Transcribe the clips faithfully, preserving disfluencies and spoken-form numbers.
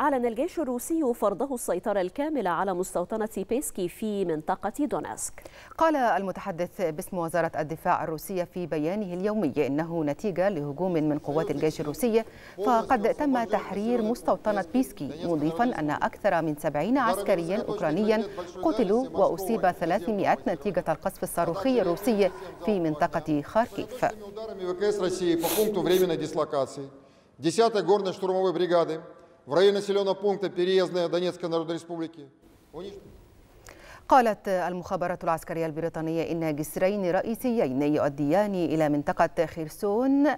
أعلن الجيش الروسي فرضه السيطرة الكاملة على مستوطنة بيسكي في منطقة دونيتسك. قال المتحدث باسم وزارة الدفاع الروسية في بيانه اليومي إنه نتيجة لهجوم من قوات الجيش الروسي فقد تم تحرير مستوطنة بيسكي، مضيفا أن أكثر من سبعين عسكريا أوكرانيا قتلوا وأصيب ثلاثمائة نتيجة القصف الصاروخي الروسي في منطقة خاركيف. قالت المخابرات العسكرية البريطانية إن جسرين رئيسيين يؤديان إلى منطقة خيرسون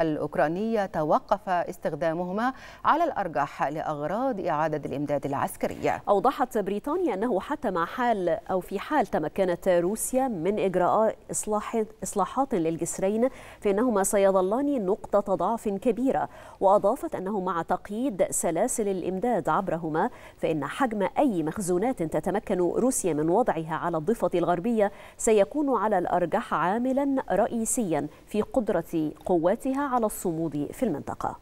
الأوكرانية توقف استخدامهما على الأرجح لأغراض إعادة الإمداد العسكري. أوضحت بريطانيا أنه حتى مع حال أو في حال تمكنت روسيا من إجراء إصلاح إصلاحات للجسرين فإنهما سيظلان نقطة ضعف كبيرة، وأضافت أنه مع تقييد سلاسل الإمداد عبرهما فإن حجم أي مخزونات تتمكن روسيا من وضعها على الضفة الغربية سيكون على الأرجح عاملا رئيسيا في قدرة قواتها على الصمود في المنطقة.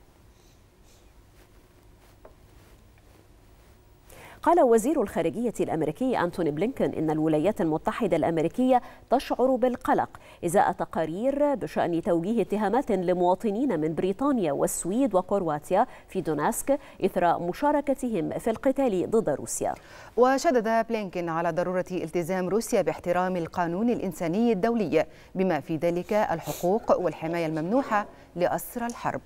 قال وزير الخارجية الأمريكي أنتوني بلينكن إن الولايات المتحدة الأمريكية تشعر بالقلق إزاء تقارير بشأن توجيه اتهامات لمواطنين من بريطانيا والسويد وكرواتيا في دونيتسك إثر مشاركتهم في القتال ضد روسيا. وشدد بلينكن على ضرورة التزام روسيا باحترام القانون الإنساني الدولي بما في ذلك الحقوق والحماية الممنوحة لأسرى الحرب.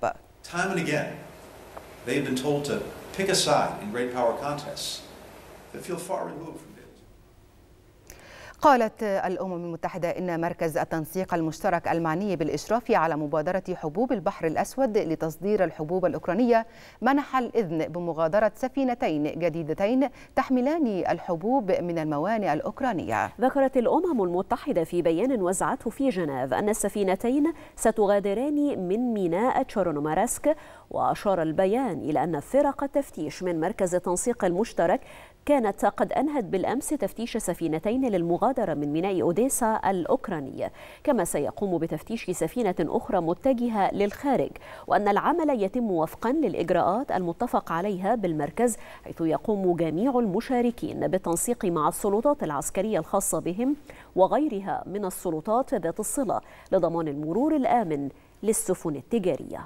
قالت الأمم المتحدة إن مركز التنسيق المشترك المعني بالإشراف على مبادرة حبوب البحر الأسود لتصدير الحبوب الأوكرانية منح الإذن بمغادرة سفينتين جديدتين تحملان الحبوب من الموانئ الأوكرانية. ذكرت الأمم المتحدة في بيان وزعته في جنيف أن السفينتين ستغادران من ميناء تشورنومارسك، وأشار البيان إلى أن فرق التفتيش من مركز التنسيق المشترك كانت قد أنهت بالأمس تفتيش سفينتين للمغادرة من ميناء أوديسا الأوكرانية، كما سيقوم بتفتيش سفينة أخرى متجهة للخارج، وأن العمل يتم وفقا للإجراءات المتفق عليها بالمركز، حيث يقوم جميع المشاركين بالتنسيق مع السلطات العسكرية الخاصة بهم وغيرها من السلطات ذات الصلة لضمان المرور الآمن للسفن التجارية.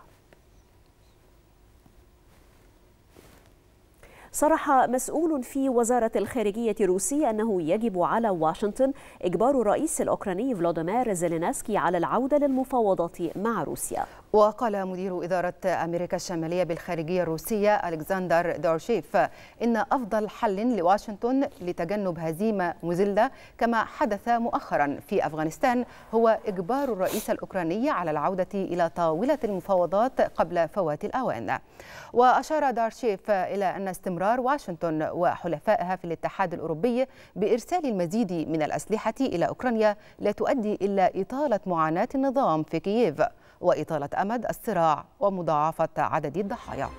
صرح مسؤول في وزارة الخارجية الروسية أنه يجب على واشنطن إجبار الرئيس الأوكراني فلاديمير زيلينسكي على العودة للمفاوضات مع روسيا. وقال مدير إدارة أمريكا الشمالية بالخارجية الروسية ألكسندر دارشيف إن أفضل حل لواشنطن لتجنب هزيمة مذلة كما حدث مؤخرا في أفغانستان هو إجبار الرئيس الأوكراني على العودة إلى طاولة المفاوضات قبل فوات الأوان. وأشار دارشيف إلى أن استمرار واشنطن وحلفائها في الاتحاد الأوروبي بإرسال المزيد من الأسلحة إلى أوكرانيا لا تؤدي إلا إطالة معاناة النظام في كييف وإطالة أمد الصراع ومضاعفة عدد الضحايا.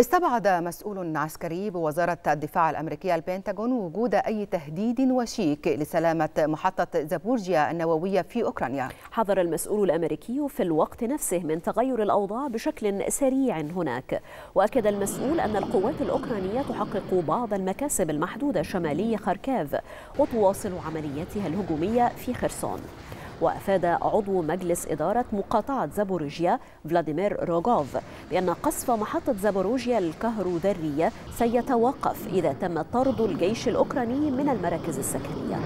استبعد مسؤول عسكري بوزارة الدفاع الأمريكية البنتاغون وجود أي تهديد وشيك لسلامة محطة زابورجيا النووية في أوكرانيا. حذر المسؤول الأمريكي في الوقت نفسه من تغير الأوضاع بشكل سريع هناك، وأكد المسؤول أن القوات الأوكرانية تحقق بعض المكاسب المحدودة شمالي خاركيف وتواصل عملياتها الهجومية في خرسون. وأفاد عضو مجلس إدارة مقاطعة زابوريجيا فلاديمير روغوف بأن قصف محطة زابوريجيا الكهروذرية سيتوقف إذا تم طرد الجيش الأوكراني من المراكز السكنية.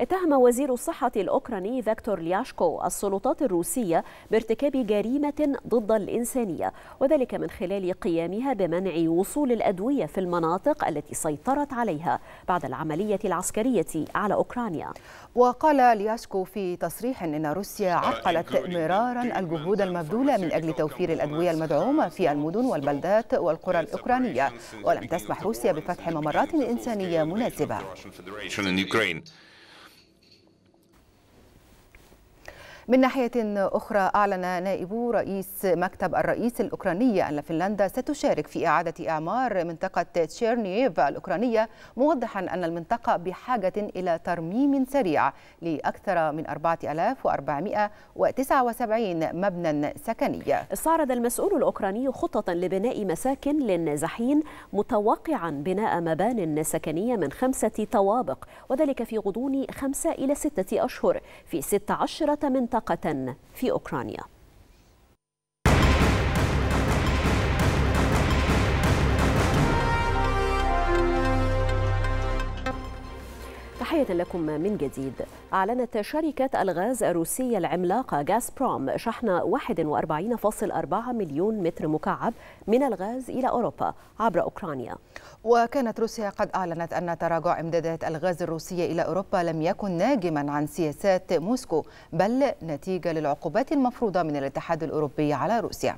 اتهم وزير الصحة الأوكراني فيكتور لياشكو السلطات الروسية بارتكاب جريمة ضد الإنسانية، وذلك من خلال قيامها بمنع وصول الأدوية في المناطق التي سيطرت عليها بعد العملية العسكرية على أوكرانيا. وقال لياشكو في تصريح أن روسيا عرقلت مرارا الجهود المبذولة من أجل توفير الأدوية المدعومة في المدن والبلدات والقرى الأوكرانية، ولم تسمح روسيا بفتح ممرات إنسانية مناسبة. من ناحية أخرى، أعلن نائب رئيس مكتب الرئيس الأوكراني أن فنلندا ستشارك في إعادة إعمار منطقة تشيرنييف الأوكرانية، موضحا أن المنطقة بحاجة إلى ترميم سريع لأكثر من أربعة آلاف وأربعمئة وتسعة وسبعين مبنى سكني. استعرض المسؤول الأوكراني خطة لبناء مساكن للنازحين، متوقعا بناء مبان سكنية من خمسة طوابق، وذلك في غضون خمسة إلى ستة أشهر في ستة عشرة منطقة في أوكرانيا. تحية لكم من جديد. أعلنت شركة الغاز الروسية العملاقة غازبروم شحن واحد وأربعين فاصلة أربعة مليون متر مكعب من الغاز إلى أوروبا عبر أوكرانيا. وكانت روسيا قد أعلنت أن تراجع إمدادات الغاز الروسية إلى أوروبا لم يكن ناجما عن سياسات موسكو، بل نتيجة للعقوبات المفروضة من الاتحاد الأوروبي على روسيا.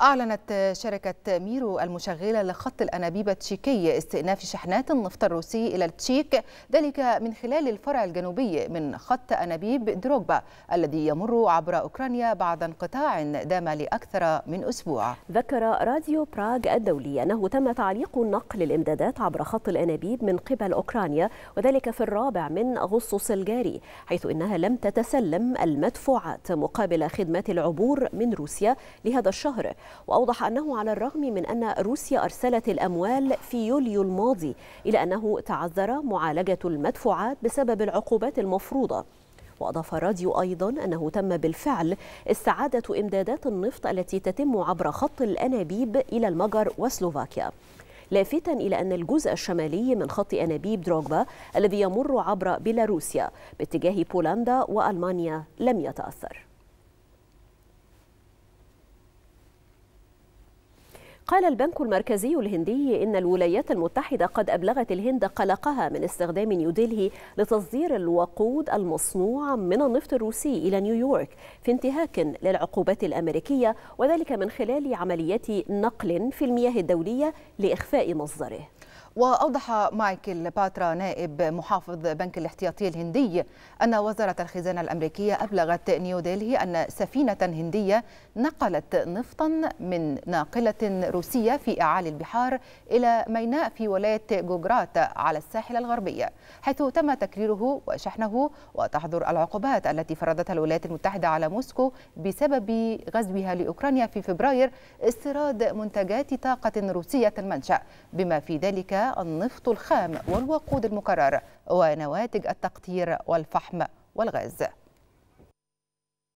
أعلنت شركة ميرو المشغلة لخط الأنابيب التشيكي استئناف شحنات النفط الروسي إلى التشيك، ذلك من خلال الفرع الجنوبي من خط أنابيب دروجبا الذي يمر عبر أوكرانيا بعد انقطاع دام لأكثر من أسبوع. ذكر راديو براغ الدولي أنه تم تعليق نقل الإمدادات عبر خط الأنابيب من قبل أوكرانيا، وذلك في الرابع من أغسطس الجاري، حيث إنها لم تتسلم المدفوعات مقابل خدمات العبور من روسيا لهذا الشهر. وأوضح أنه على الرغم من أن روسيا أرسلت الأموال في يوليو الماضي، إلى أنه تعذر معالجة المدفوعات بسبب العقوبات المفروضة. وأضاف راديو أيضا أنه تم بالفعل استعادة إمدادات النفط التي تتم عبر خط الأنابيب إلى المجر وسلوفاكيا، لافتا إلى أن الجزء الشمالي من خط أنابيب دروجبا الذي يمر عبر بيلاروسيا باتجاه بولندا وألمانيا لم يتأثر. قال البنك المركزي الهندي إن الولايات المتحدة قد أبلغت الهند قلقها من استخدام نيودلهي لتصدير الوقود المصنوع من النفط الروسي إلى نيويورك في انتهاك للعقوبات الأمريكية، وذلك من خلال عمليات نقل في المياه الدولية لإخفاء مصدره. وأوضح مايكل باترا نائب محافظ بنك الاحتياطي الهندي أن وزارة الخزانة الأمريكية أبلغت نيودلهي أن سفينة هندية نقلت نفطا من ناقلة روسية في أعالي البحار إلى ميناء في ولاية جوجرات على الساحل الغربي، حيث تم تكريره وشحنه، وتحظر العقوبات التي فرضتها الولايات المتحدة على موسكو بسبب غزوها لأوكرانيا في فبراير استيراد منتجات طاقة روسية المنشأ، بما في ذلك النفط الخام والوقود المكرر ونواتج التقطير والفحم والغاز.